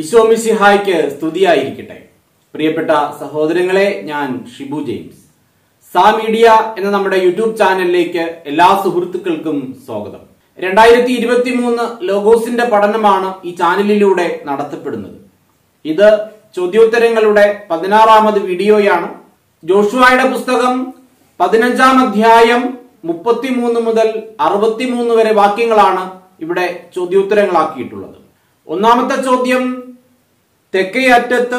ഈശോ മിശിഹായ്ക്ക് സ്തുതിയായിരിക്കട്ടെ. പ്രിയപ്പെട്ട സഹോദരങ്ങളെ, ഞാൻ ഷിബു ജെയിംസ്. സാ മീഡിയ എന്ന നമ്മുടെ യൂട്യൂബ് ചാനലിലേക്ക് എല്ലാ സുഹൃത്തുക്കൾക്കും സ്വാഗതം. 2023 ലോഗോസിന്റെ പഠനമാണ് ഈ ചാനലിലൂടെ നടത്തപ്പെടുന്നത്. ഇത് ചോദ്യോത്തരങ്ങളുടെ 16ാമത് വീഡിയോയാണ്. ജോഷുവയുടെ പുസ്തകം 15-ാം അധ്യായം 33 മുതൽ 63 വരെ വാക്യങ്ങളാണ് ഇവിടെ ചോദ്യോത്തരങ്ങളാക്കിയിട്ടുള്ളത്. ഒന്നാമത്തെ ചോദ്യം: തെക്കേ അറ്റത്ത്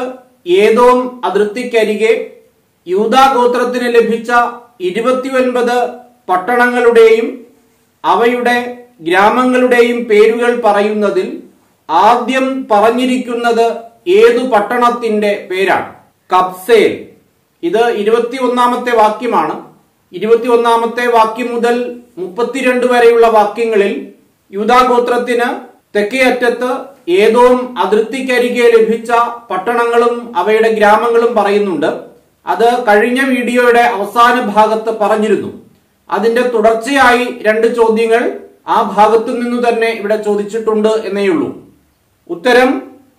ഏദോം അതിർത്തിക്കരികെ യൂദാഗോത്രത്തിന് ലഭിച്ച 29 പട്ടണങ്ങളുടെയും അവയുടെ ഗ്രാമങ്ങളുടെയും പേരുകൾ പറയുന്നതിൽ ആദ്യം പറഞ്ഞിരിക്കുന്നത് ഏതു പട്ടണത്തിന്റെ പേരാണ്? കബ്സേൽ. ഇത് 21ാമത്തെ വാക്യമാണ്. 21ാമത്തെ വാക്യം മുതൽ 32 വരെയുള്ള വാക്യങ്ങളിൽ യൂദാഗോത്രത്തിന് തെക്കേ അറ്റത്ത് ഏദോം അതിർത്തിക്കരികെ ലഭിച്ച പട്ടണങ്ങളും അവയുടെ ഗ്രാമങ്ങളും പറയുന്നുണ്ട്. അത് കഴിഞ്ഞ വീഡിയോയുടെ അവസാന ഭാഗത്ത് പറഞ്ഞിരുന്നു. അതിന്റെ തുടർച്ചയായി രണ്ട് ചോദ്യങ്ങൾ ആ ഭാഗത്തു നിന്നു തന്നെ ഇവിടെ ചോദിച്ചിട്ടുണ്ട് എന്നേയുള്ളൂ. ഉത്തരം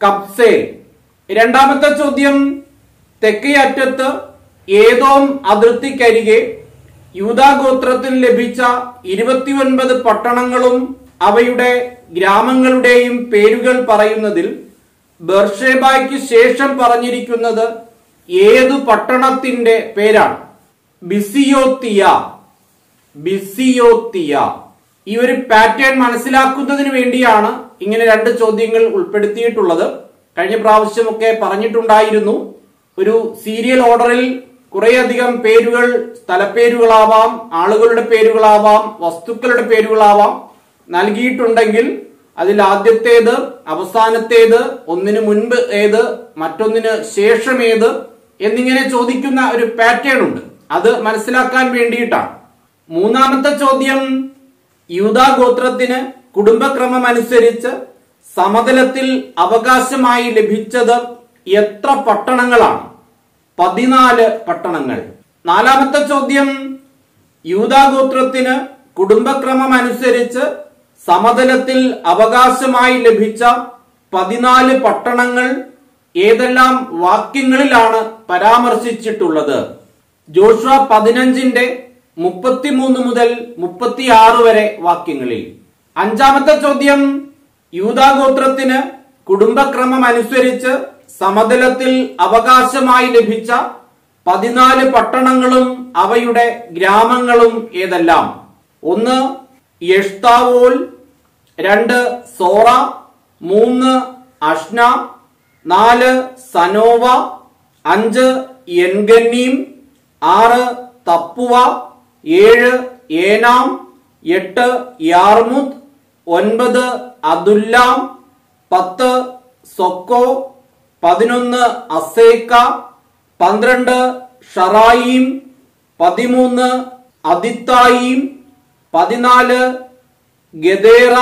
കബ്സേൽ. രണ്ടാമത്തെ ചോദ്യം: തെക്കേ അറ്റത്ത് ഏദോം അതിർത്തിക്കരികെ യൂദാഗോത്രത്തിന് ലഭിച്ച 29 പട്ടണങ്ങളും അവയുടെ ഗ്രാമങ്ങളുടെയും പേരുകൾ പറയുന്നതിൽ ബർഷേബയ്ക്ക് ശേഷം പറഞ്ഞിരിക്കുന്നത് ഏതു പട്ടണത്തിന്റെ പേരാണ്? ബിസിയോത്തിയ. ബിസിയോത്തിയ. ഈ ഒരു പാറ്റേൺ മനസ്സിലാക്കുന്നതിന് വേണ്ടിയാണ് ഇങ്ങനെ രണ്ട് ചോദ്യങ്ങൾ ഉൾപ്പെടുത്തിയിട്ടുള്ളത്. കഴിഞ്ഞ പ്രാവശ്യമൊക്കെ പറഞ്ഞിട്ടുണ്ടായിരുന്നു, ഒരു സീരിയൽ ഓർഡറിൽ കുറേയധികം പേരുകൾ, സ്ഥലപ്പേരുകളാവാം, ആളുകളുടെ പേരുകളാവാം, വസ്തുക്കളുടെ പേരുകളാവാം, നൽകിയിട്ടുണ്ടെങ്കിൽ അതിൽ ആദ്യത്തേത്, അവസാനത്തേത്, ഒന്നിനു മുൻപ് ഏത്, മറ്റൊന്നിന് ശേഷം ഏത് എന്നിങ്ങനെ ചോദിക്കുന്ന ഒരു പാറ്റേൺ ഉണ്ട്. അത് മനസ്സിലാക്കാൻ വേണ്ടിയിട്ടാണ്. മൂന്നാമത്തെ ചോദ്യം: യൂദാഗോത്രത്തിന് കുടുംബക്രമം അനുസരിച്ച് സമതലത്തിൽ അവകാശമായി ലഭിച്ചത് എത്ര പട്ടണങ്ങളാണ്? 14 പട്ടണങ്ങൾ. നാലാമത്തെ ചോദ്യം: യൂദാഗോത്രത്തിന് കുടുംബക്രമം അനുസരിച്ച് സമതലത്തിൽ അവകാശമായി ലഭിച്ച 14 പട്ടണങ്ങൾ ഏതെല്ലാം വാക്യങ്ങളിലാണ് പരാമർശിച്ചിട്ടുള്ളത്? ജോഷുവ 15-ന്റെ 33 മുതൽ 36 വരെ വാക്യങ്ങളിൽ. അഞ്ചാമത്തെ ചോദ്യം: യൂദാഗോത്രത്തിന് കുടുംബക്രമം അനുസരിച്ച് സമതലത്തിൽ അവകാശമായി ലഭിച്ച 14 പട്ടണങ്ങളും അവയുടെ ഗ്രാമങ്ങളും ഏതെല്ലാം? 1 എഷ്താവോൽ, 2 സോറ, 3 അഷ്ന, 4 സനോവ, 5 എൻഗന്നീം, 6 തപ്പുവ, 7 ഏനാം, 8 യാർമുത്ത്, 9 അതുല്ലാം, 10 സൊക്കോ, 11 അസേക്ക, 12 ഷറായിം, 13 അതിത്തായിം, 14 ഗദേറ,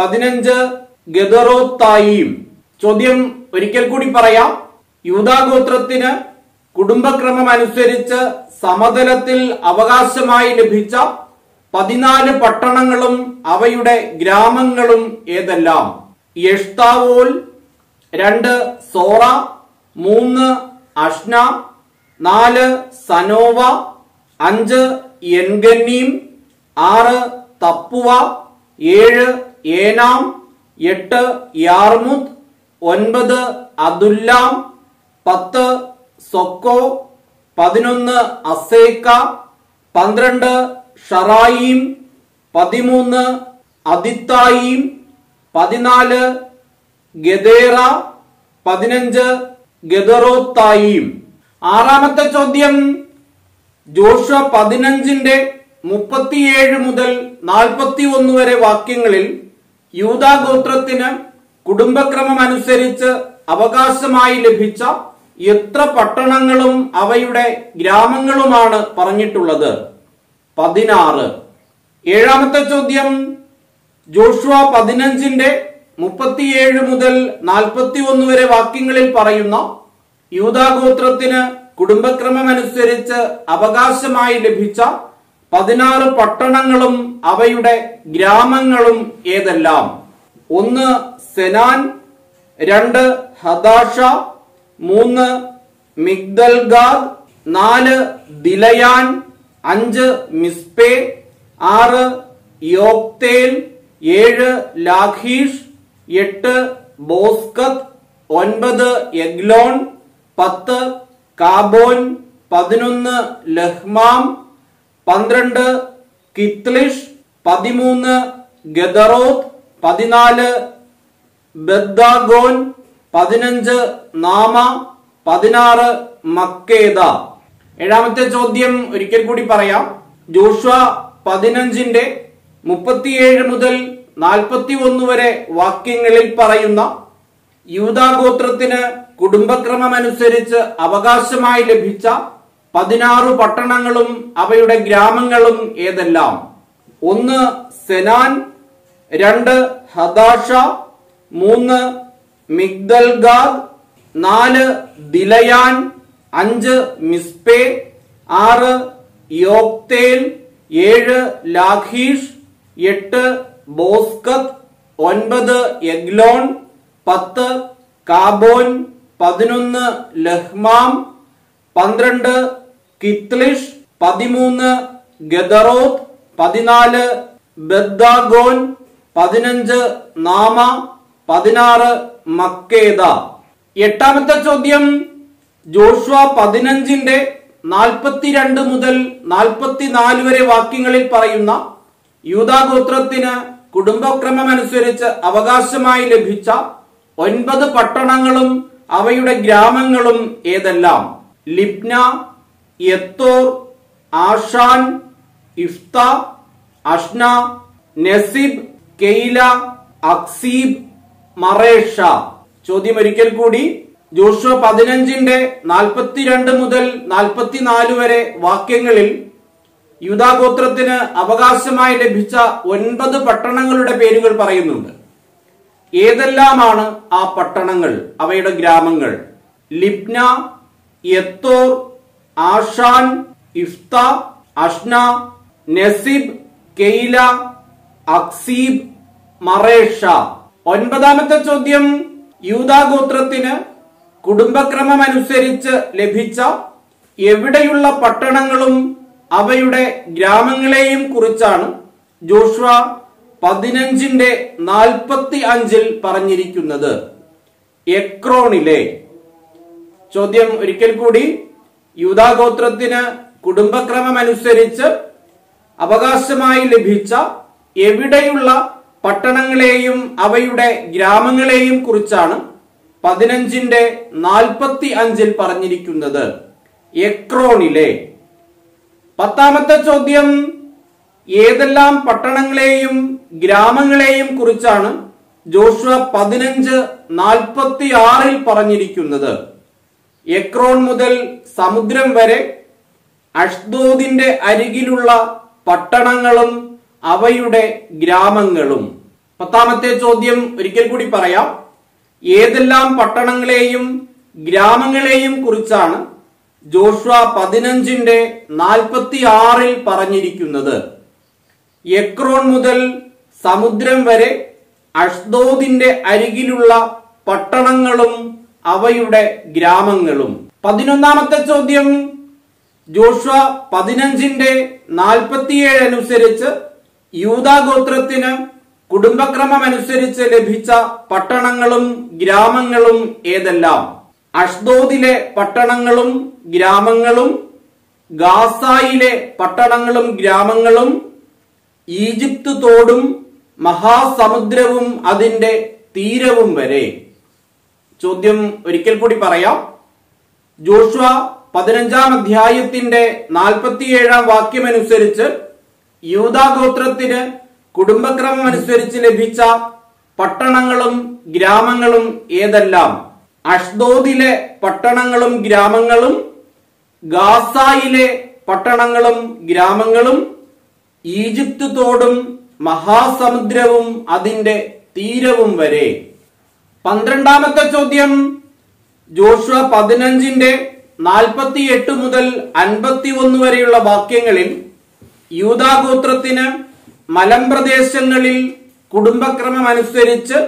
15 ഗദറോത്തായിം. ചോദ്യം ഒരിക്കൽ കൂടി പറയാം: യൂദാഗോത്രത്തിന് കുടുംബക്രമം അനുസരിച്ച് സമതലത്തിൽ അവകാശമായി ലഭിച്ച 14 പട്ടണങ്ങളും അവയുടെ ഗ്രാമങ്ങളും ഏതെല്ലാം? എഷ്താവോൽ, 2 സോറ, 3 അഷ്ന, 4 സനോവ, 5 എൻഗന്നീം, 6 തപ്പുവ, 7 ഏനാം, 8 യാർമുത്ത്, 9 അതുല്ലാം, 10 സൊക്കോ, 11 അസേക്ക, 12 ഷറായിം, 13 അതിത്തായിം, 14 ഗദേറ, 15 ഗദറോത്തായിം. ആറാമത്തെ ചോദ്യം: ജോഷുവ 15-ന്റെ 37 മുതൽ 41 വരെ വാക്യങ്ങളിൽ യൂദാഗോത്രത്തിന് കുടുംബക്രമം അനുസരിച്ച് അവകാശമായി ലഭിച്ച എത്ര പട്ടണങ്ങളും അവയുടെ ഗ്രാമങ്ങളുമാണ് പറഞ്ഞിട്ടുള്ളത്? 16. ഏഴാമത്തെ ചോദ്യം: ജോഷുവ 15-ന്റെ 37 മുതൽ 41 വരെ വാക്യങ്ങളിൽ പറയുന്ന യൂദാഗോത്രത്തിന് കുടുംബക്രമം അനുസരിച്ച് അവകാശമായി ലഭിച്ച 16 പട്ടണങ്ങളും അവയുടെ ഗ്രാമങ്ങളും ഏതെല്ലാം? 1 സെനാൻ, രണ്ട് ഹദാഷ, മൂന്ന് മിഗ്ദൽഗാദ്, നാല് ദിലയാൻ, അഞ്ച് മിസ്പേ, ആറ് യോക്തേൽ, ഏഴ് ലാഖീഷ്, എട്ട് ബോസ്കത്ത്, ഒൻപത് എഗ്ലോൺ, പത്ത് കാബോൻ, പതിനൊന്ന് ലഹ്മാം, പന്ത്രണ്ട് കിത്ലിഷ്, പതിമൂന്ന് ഗദറോത്ത്, പതിനാല് ബദ്ദാഗോൻ, പതിനഞ്ച് നാമ, പതിനാറ് മക്കേദ. ഏഴാമത്തെ ചോദ്യം ഒരിക്കൽ കൂടി പറയാം. ജോഷ്വ 15-ന്റെ 37 മുതൽ 41 വരെ വാക്യങ്ങളിൽ പറയുന്ന യൂദാ ഗോത്രത്തിന് കുടുംബക്രമമനുസരിച്ച് അവകാശമായി ലഭിച്ച 16 പട്ടണങ്ങളും അവയുടെ ഗ്രാമങ്ങളും ഏതെല്ലാം? ഒന്ന് സെനാൻ, രണ്ട് ഹദാഷ, മൂന്ന് മിഗ്ദൽഗാദ്, നാല് ദിലയാൻ, അഞ്ച് മിസ്പേ, ആറ് യോക്തേൽ, ഏഴ് ലാഖീഷ്, എട്ട് ബോസ്കത്ത്, ഒൻപത് എഗ്ലോൺ, പത്ത് കാബോൻ, പതിനൊന്ന് ലഹ്മാം, പന്ത്രണ്ട് കിത്ലിഷ്, പതിമൂന്ന് ഗദറോത്ത്, പതിനാല് ബദ്ദാഗോൻ, പതിനഞ്ച് നാമ, പതിനാറ് മക്കേദ. എട്ടാമത്തെ ചോദ്യം ജോഷ്വ 15-ന്റെ 42 മുതൽ 44 വരെ വാക്യങ്ങളിൽ പറയുന്ന യൂദാ ഗോത്രത്തിന് കുടുംബക്രമമനുസരിച്ച് അവകാശമായി ലഭിച്ച 9 പട്ടണങ്ങളും അവയുടെ ഗ്രാമങ്ങളും ഏതെല്ലാം? ലിബ്ന, യത്തോർ, Ashan, Iphtah, Ashnah, Nezib, Keilah, Achzib, Mareshah. ചോദ്യം ഒരിക്കൽ കൂടി. ജോഷ്വ 15-ന്റെ 42 മുതൽ 44 വരെ വാക്യങ്ങളിൽ യൂദാ ഗോത്രത്തിന് അവകാശമായി ലഭിച്ച 9 പട്ടണങ്ങളുടെ പേരുകൾ പറയുന്നുണ്ട്. ഏതെല്ലാമാണ് ആ പട്ടണങ്ങൾ, അവയുടെ ഗ്രാമങ്ങൾ? ലിബ്ന, യത്തോർ, Ashan, Iphtah, Ashnah, Nezib, Keilah, Achzib, മറേഷ. 9-ാമത്തെ ചോദ്യം യൂദാ ഗോത്രത്തിന് കുടുംബക്രമമനുസരിച്ച് ലഭിച്ച എവിടെയുള്ള പട്ടണങ്ങളും അവയുടെ ഗ്രാമങ്ങളെയും കുറിച്ചാണ് ജോഷ്വ 15-ന്റെ 45-ൽ പറഞ്ഞിരിക്കുന്നത്. എക്രോണിലെ. ചോദ്യം ഒരിക്കൽ കൂടി. യൂദാ ഗോത്രത്തിന് കുടുംബക്രമമനുസരിച്ച് അവകാശമായി ലഭിച്ച എവിടെയുള്ള പട്ടണങ്ങളെയും അവയുടെ ഗ്രാമങ്ങളെയും കുറിച്ചാണ് 15-ന്റെ 45-ൽ പറഞ്ഞിരിക്കുന്നത്. എക്രോണിലെ. 10-ാമത്തെ ചോദ്യം ഏതെല്ലാം പട്ടണങ്ങളെയും ഗ്രാമങ്ങളെയും കുറിച്ചാണ് ജോഷ്വ 15:46-ൽ പറഞ്ഞിരിക്കുന്നത്? എക്രോൺ മുതൽ സമുദ്രം വരെ അഷ്ദോദിന്റെ അരികിലുള്ള പട്ടണങ്ങളും അവയുടെ ഗ്രാമങ്ങളും. 10-ാമത്തെ ചോദ്യം ഒരിക്കൽ കൂടി പറയാം. ഏതെല്ലാം പട്ടണങ്ങളെയും ഗ്രാമങ്ങളെയും കുറിച്ചാണ് ജോഷ്വ 15:46-ൽ പറഞ്ഞിരിക്കുന്നത്? എക്രോൺ മുതൽ സമുദ്രം വരെ അഷ്ദോദിന്റെ അരികിലുള്ള പട്ടണങ്ങളും അവയുടെ ഗ്രാമങ്ങളും. 11-ാമത്തെ ചോദ്യം ജോഷ്വ 15:47 അനുസരിച്ച് യൂദാ ഗോത്രത്തിന് കുടുംബക്രമം അനുസരിച്ച് ലഭിച്ച പട്ടണങ്ങളും ഗ്രാമങ്ങളും ഏതെല്ലാം? അഷ്ദോദിലെ പട്ടണങ്ങളും ഗ്രാമങ്ങളും, ഗാസായിലെ പട്ടണങ്ങളും ഗ്രാമങ്ങളും, ഈജിപ്ത് തോടും മഹാസമുദ്രവും അതിന്റെ തീരവും വരെ. ചോദ്യം ഒരിക്കൽ കൂടി പറയാം. ജോഷ്വ 15-ാം അധ്യായത്തിന്റെ 47-ാം വാക്യമനുസരിച്ച് യൂദാ ഗോത്രത്തിന് കുടുംബക്രമം അനുസരിച്ച് ലഭിച്ച പട്ടണങ്ങളും ഗ്രാമങ്ങളും ഏതെല്ലാം? അഷ്ദോദിലെ പട്ടണങ്ങളും ഗ്രാമങ്ങളും, ഗാസായിലെ പട്ടണങ്ങളും ഗ്രാമങ്ങളും, ഈജിപ്ത് തോടും മഹാസമുദ്രവും അതിന്റെ തീരവും വരെ. 12-ാമത്തെ ചോദ്യം ജോഷ്വ 15-ന്റെ 48 മുതൽ 51 വരെയുള്ള വാക്യങ്ങളിൽ യൂദാ ഗോത്രത്തിന് മലമ്പ്രദേശങ്ങളിൽ കുടുംബക്രമം അനുസരിച്ച്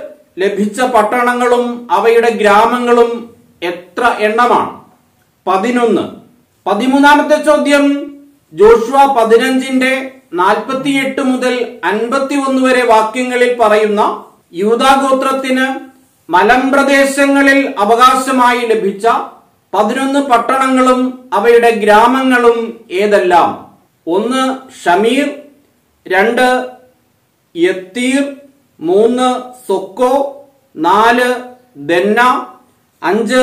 ലഭിച്ച പട്ടണങ്ങളും അവയുടെ ഗ്രാമങ്ങളും എത്ര എണ്ണമാണ്? 11. 13-ാമത്തെ ചോദ്യം, ജോഷുവ 15-ന്റെ 48 മുതൽ 51 വരെ വാക്യങ്ങളിൽ പറയുന്ന യൂദാഗോത്രത്തിന് മലമ്പ്രദേശങ്ങളിൽ അവകാശമായി ലഭിച്ച 11 പട്ടണങ്ങളും അവയുടെ ഗ്രാമങ്ങളും ഏതെല്ലാം? 1. ഷമീർ, 2. യത്തീർ, 3. സൊക്കോ, 4. ദന്ന, 5.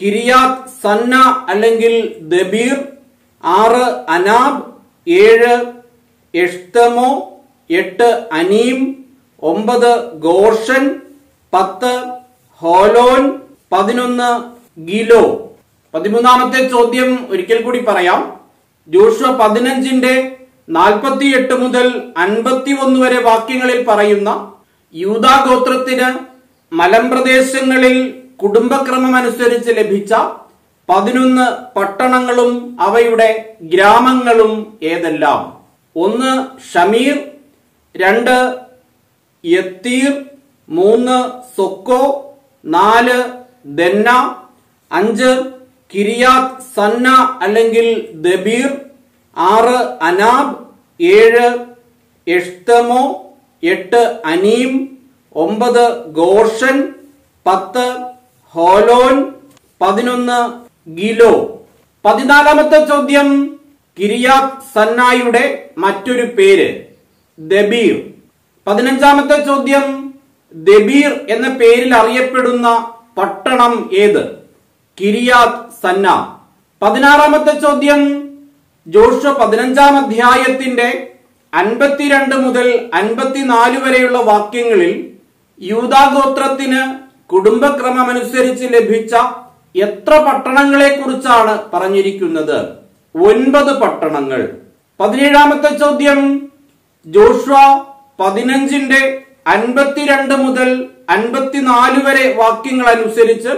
കിരിയാത്ത് സന്ന അല്ലെങ്കിൽ ദബീർ, 6. അനാബ്, 7. എഷ്തമോ, 8. അനീം, 9. ഗോഷൻ, 10. ഹോലോൻ, 11. ഗിലോ. 13-ാമത്തെ ചോദ്യം ഒരിക്കൽ കൂടി പറയാം. ജോഷുവ 15-ന്റെ 48 മുതൽ 51 വരെ വാക്യങ്ങളിൽ പറയുന്ന യൂദാ ഗോത്രത്തിന് മലമ്പ്രദേശങ്ങളിൽ കുടുംബക്രമമനുസരിച്ച് ലഭിച്ച 11 പട്ടണങ്ങളും അവയുടെ ഗ്രാമങ്ങളും ഏതെല്ലാം? 1. ഷമീർ, 2. യത്തീർ, 3. സൊക്കോ, 4. ദന്ന, 5. കിരിയാത്ത് സന്ന അല്ലെങ്കിൽ ദബീർ, 6. അനാബ്, 7. എഷ്തമോ, 8. അനീം, 9. ഗോഷൻ, 10. ഹോലോൻ, 11. ഗിലോ. 14-ാമത്തെ ചോദ്യം, കിരിയാത്ത് സന്നായുടെ മറ്റൊരു പേര് ദബീർ. 15-ാമത്തെ ചോദ്യം, ദബീർ എന്ന പേരിൽ അറിയപ്പെടുന്ന പട്ടണം ഏത്? കിരിയാത്ത് സന്ന. 16-ാമത്തെ ചോദ്യം, ജോഷുവ 15-ാം അധ്യായത്തിന്റെ 52 മുതൽ 54 വരെയുള്ള വാക്യങ്ങളിൽ യൂദാഗോത്രത്തിന് കുടുംബക്രമമനുസരിച്ച് ലഭിച്ച എത്ര പട്ടണങ്ങളെ കുറിച്ചാണ് പറഞ്ഞിരിക്കുന്നത്? 9 പട്ടണങ്ങൾ. 17-ാമത്തെ ചോദ്യം, ജോഷുവ 15-ന്റെ 52 മുതൽ 54 വരെ വാക്യങ്ങൾ അനുസരിച്ച്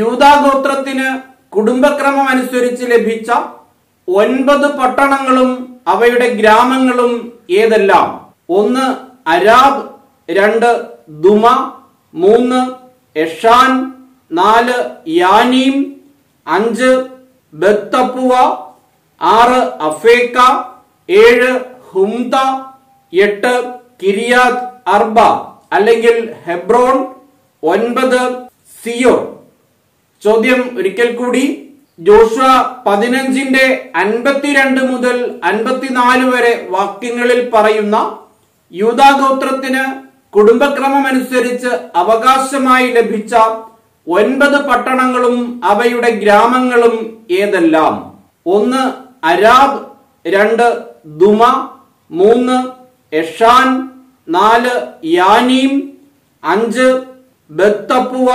യൂദാഗോത്രത്തിന് കുടുംബക്രമം അനുസരിച്ച് ലഭിച്ച 9 പട്ടണങ്ങളും അവയുടെ ഗ്രാമങ്ങളും ഏതെല്ലാം? 1. അരാബ്, 2. ദുമ, 3. എഷാൻ, 4. യാനീം, 5. ബത്തപ്പുവ, 6. അഫേക്ക, 7. ഹുംത, 8. കിരിയാത്ത് അർബ അല്ലെങ്കിൽ ഹെബ്രോൺ, 9. സിയോർ. ചോദ്യം ഒരിക്കൽ കൂടി, ജോഷുവ 15-ന്റെ 52 മുതൽ 54 വരെ വാക്യങ്ങളിൽ പറയുന്ന യൂദാഗോത്രത്തിന് കുടുംബക്രമമനുസരിച്ച് അവകാശമായി ലഭിച്ച 9 പട്ടണങ്ങളും അവയുടെ ഗ്രാമങ്ങളും ഏതെല്ലാം? 1. അരാബ്, 2. ദുമ, 3. എഷാൻ, 4. യാനീം, 5. ബത്തപ്പുവ,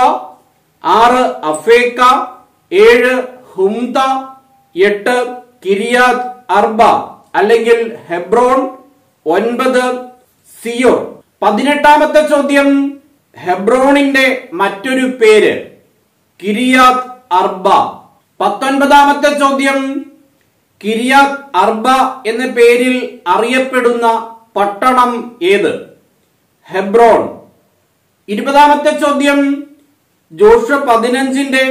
6. അഫേക്ക, 7. ഹുംത, 8. കിരിയാത്ത് അർബ അല്ലെങ്കിൽ ഹെബ്രോൺ, 9. സിയോർ. 18-ാമത്തെ ചോദ്യം, ഹെബ്രോണിന്റെ മറ്റൊരു പേര് കിരിയാത്ത് അർബ. 19-ാമത്തെ ചോദ്യം, കിരിയാത്ത് അർബ എന്ന പേരിൽ അറിയപ്പെടുന്ന പട്ടണം ഏത്? ഹെബ്രോൺ. 20-ാമത്തെ ചോദ്യം, ജോഷുവ 15-ന്റെ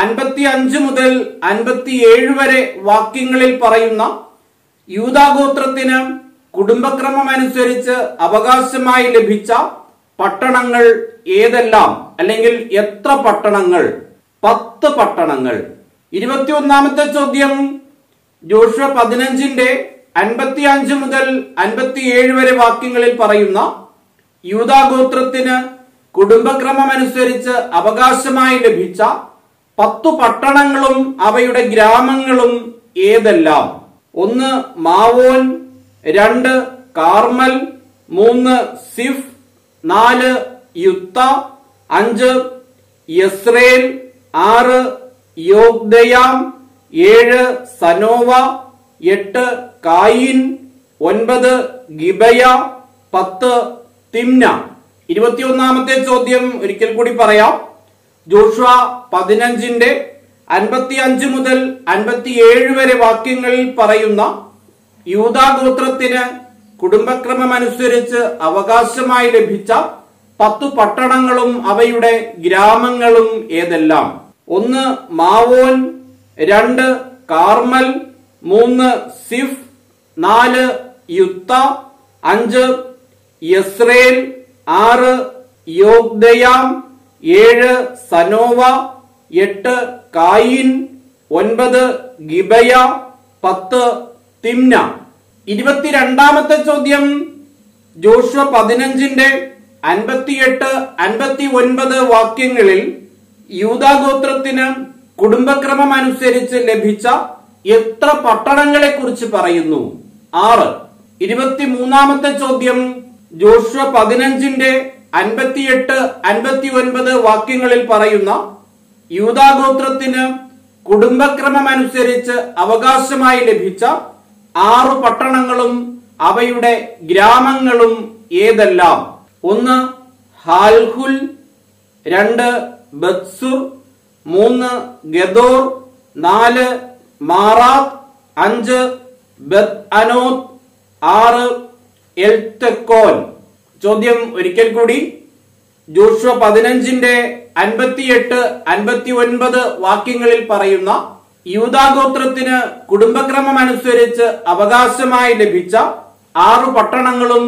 55 മുതൽ 57 വരെ വാക്യങ്ങളിൽ പറയുന്ന യൂദാഗോത്രത്തിന് കുടുംബക്രമം അനുസരിച്ച് അവകാശമായി ലഭിച്ച പട്ടണങ്ങൾ ഏതെല്ലാം അല്ലെങ്കിൽ എത്ര പട്ടണങ്ങൾ? 10 പട്ടണങ്ങൾ. 21-ാമത്തെ ചോദ്യം, ജോഷുവ 15-ന്റെ 55 മുതൽ 57 വരെ വാക്യങ്ങളിൽ പറയുന്ന യൂദാഗോത്രത്തിന് കുടുംബക്രമം അനുസരിച്ച് അവകാശമായി ലഭിച്ച 10 പട്ടണങ്ങളും അവയുടെ ഗ്രാമങ്ങളും ഏതെല്ലാം? 1. Maon, 2. Carmel, 3. Ziph, 4. Juttah, 5. Jezreel, 6. Jokdeam, 7. സനോവ, 8. കായിൻ, 9. ഗിബയ, 10. Timnah. 21-ാമത്തെ ചോദ്യം ഒരിക്കൽ കൂടി പറയാം. ജോഷുവ 15-ന്റെ 55 മുതൽ 57 വരെ വാക്യങ്ങളിൽ പറയുന്ന യൂദാഗോത്രത്തിന് കുടുംബക്രമം അനുസരിച്ച് അവകാശമായി ലഭിച്ച പത്തു പട്ടണങ്ങളും അവയുടെ ഗ്രാമങ്ങളും ഏതെല്ലാം? ഒന്ന് മാവോൻ, രണ്ട് കാർമൽ, മൂന്ന് സിഫ്, നാല് യുത്ത, അഞ്ച് യസ്രേൽ, ആറ് യോഗ്ദയാം, ഏഴ് സനോവ, എട്ട് കായിൻ, ഒൻപത് ഗിബയ, പത്ത് തിംന. 22ാമത്തെ ചോദ്യം ജോഷ്വ 15ന്റെ 58-59 വാക്യങ്ങളിൽ യൂദാഗോത്രത്തിന് കുടുംബക്രമം അനുസരിച്ച് ലഭിച്ച എത്ര പട്ടണങ്ങളെ കുറിച്ച് പറയുന്നു? 6. 23ാമത്തെ ചോദ്യം ജോഷ്വ 15ന്റെ 58-59 വാക്യങ്ങളിൽ പറയുന്ന യൂദാഗോത്രത്തിന് കുടുംബക്രമം അനുസരിച്ച് അവകാശമായി ലഭിച്ച 6 പട്ടണങ്ങളും അവയുടെ ഗ്രാമങ്ങളും ഏതെല്ലാം? 1. ഹാൽഹുൽ, 2. ബത്സുർ, 3. ഗദോർ, 4. മാറാത്ത്, 5. ബത് അനോത്ത്, 6. എൽത്തക്കോൻ. ചോദ്യം ഒരിക്കൽ കൂടി ജോഷ്വ 15ന്റെ 58-59 വാക്യങ്ങളിൽ പറയുന്ന യൂദാഗോത്രത്തിന് കുടുംബക്രമം അനുസരിച്ച് അവകാശമായി ലഭിച്ച 6 പട്ടണങ്ങളും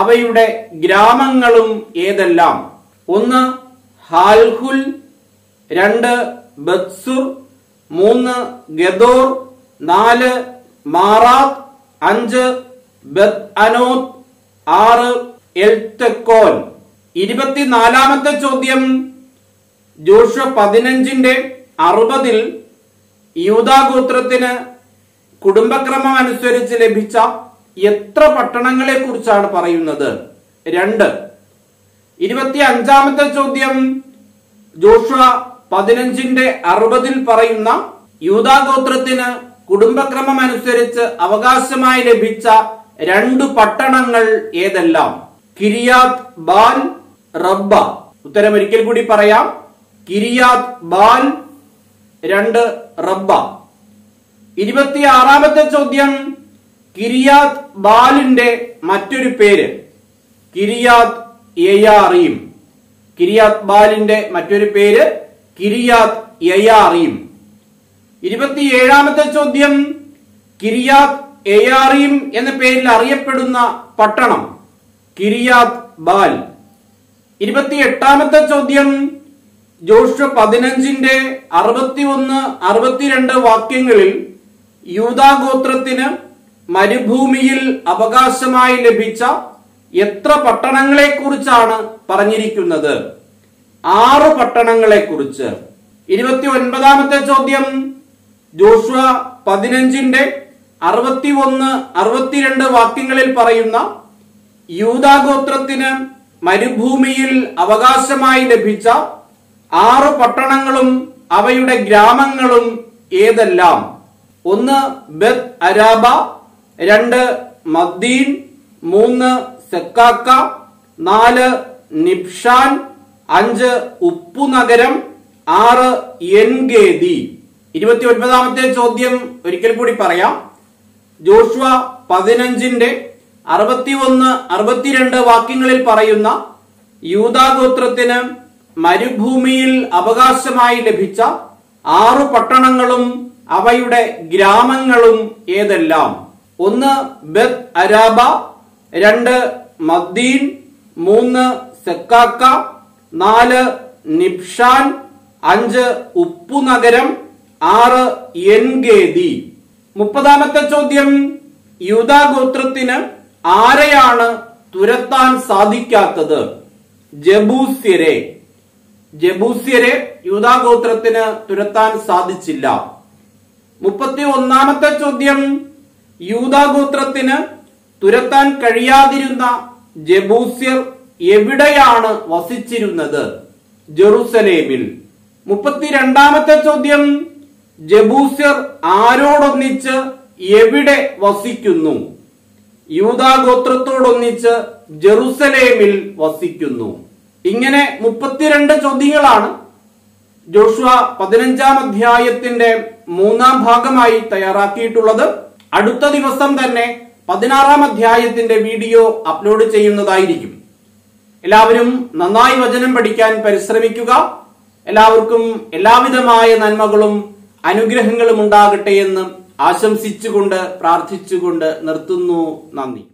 അവയുടെ ഗ്രാമങ്ങളും ഏതെല്ലാം? 1. ഹാൽഹുൽ, 2. ബത്സുർ, 3. ഗദോർ, 4. മാറാത്ത്, 5. ബത് അനോത്ത്, 6. എൽത്തക്കോൻ. 24ാമത്തെ ചോദ്യം ജോഷ്വ 15ന്റെ 60ൽ യൂദാഗോത്രത്തിന് കുടുംബക്രമം അനുസരിച്ച് ലഭിച്ച എത്ര പട്ടണങ്ങളെ കുറിച്ചാണ് പറയുന്നത്? 2. 25ാമത്തെ ചോദ്യം ജോഷ്വ 15ന്റെ 60ൽ പറയുന്ന യൂദാഗോത്രത്തിന് കുടുംബക്രമം അനുസരിച്ച് അവകാശമായി ലഭിച്ച 2 പട്ടണങ്ങൾ ഏതെല്ലാം? കിരിയാത്ത് ബാൽ, റബ്ബ. ഉത്തരം ഒരിക്കൽ കൂടി പറയാം. കിരിയാത്ത് ബാൽ, 2. റബ്ബ. 26ാമത്തെ ചോദ്യം കിരിയാത്ത് ബാലിന്റെ മറ്റൊരു പേര് കിരിയാത്ത് യയാറീം. കിരിയാത്ത് ബാലിന്റെ മറ്റൊരു പേര് കിരിയാത്ത് യയാറീം. 27ാമത്തെ ചോദ്യം കിരിയാത്ത് യയാറീം എന്ന പേരിൽ അറിയപ്പെടുന്ന പട്ടണം കിരിയാത്ത് ബാൽ. 28ാമത്തെ ചോദ്യം ജോഷ്വ 15ന്റെ 61-62 വാക്യങ്ങളിൽ യൂദാഗോത്രത്തിന് മരുഭൂമിയിൽ അവകാശമായി ലഭിച്ച എത്ര പട്ടണങ്ങളെ കുറിച്ചാണ് പറഞ്ഞിരിക്കുന്നത്? 6 പട്ടണങ്ങളെ കുറിച്ച്. 29ാമത്തെ ചോദ്യം ജോഷ്വ 15ന്റെ 61-62 വാക്യങ്ങളിൽ പറയുന്ന യൂദാഗോത്രത്തിന് മരുഭൂമിയിൽ അവകാശമായി ലഭിച്ച 6 പട്ടണങ്ങളും അവയുടെ ഗ്രാമങ്ങളും ഏതെല്ലാം? 1. ബത് അരാബ, 2. മദ്ദീൻ, 3. സെക്കാക്ക, 4. നിബ്ഷാൻ, 5. ഉപ്പുനഗരം, 6. എൻഗേദി. 29ാമത്തെ ചോദ്യം ഒരിക്കൽ കൂടി പറയാം. ജോഷ്വ 15ന്റെ 61-62 വാക്യങ്ങളിൽ പറയുന്ന യൂദാഗോത്രത്തിന് മരുഭൂമിയിൽ അവകാശമായി ലഭിച്ച 6 പട്ടണങ്ങളും അവയുടെ ഗ്രാമങ്ങളും ഏതെല്ലാം? 1. ബത് അരാബ, 2. മദ്ദീൻ, 3. സെക്കാക്ക, 4. നിബ്ഷാൻ, 5. ഉപ്പുനഗരം, 6. എൻഗേദി. 30ാമത്തെ ചോദ്യം യൂദാഗോത്രത്തിന് ആരെയാണ് തുരത്താൻ സാധിക്കാത്തത്? ജബൂസ്യരെ. ജബൂസ്യരെ യൂദാഗോത്രത്തിന് തുരത്താൻ സാധിച്ചില്ല. 31ാമത്തെ ചോദ്യം യൂദാഗോത്രത്തിന് തുരത്താൻ കഴിയാതിരുന്ന ജബൂസ്യർ എവിടെയാണ് വസിച്ചിരുന്നത്? ജെറുസലേമിൽ. 32ാമത്തെ ചോദ്യം ജബൂസ്യർ ആരോടൊന്നിച്ച് എവിടെ വസിക്കുന്നു? യൂദാഗോത്രത്തോടൊന്നിച്ച് ജെറുസലേമിൽ വസിക്കുന്നു. ഇങ്ങനെ 32 ചോദ്യങ്ങളാണ് ജോഷ്വ 15ാം അധ്യായത്തിന്റെ 3ാം ഭാഗമായി തയ്യാറാക്കിയിട്ടുള്ളത്. അടുത്ത ദിവസം തന്നെ 16ാം അധ്യായത്തിന്റെ വീഡിയോ അപ്ലോഡ് ചെയ്യുന്നതായിരിക്കും. എല്ലാവരും നന്നായി വചനം പഠിക്കാൻ പരിശ്രമിക്കുക. എല്ലാവർക്കും എല്ലാവിധമായ നന്മകളും അനുഗ്രഹങ്ങളും ഉണ്ടാകട്ടെ എന്ന് ആശംസിച്ചുകൊണ്ട് പ്രാർത്ഥിച്ചുകൊണ്ട് നിർത്തുന്നു. നന്ദി.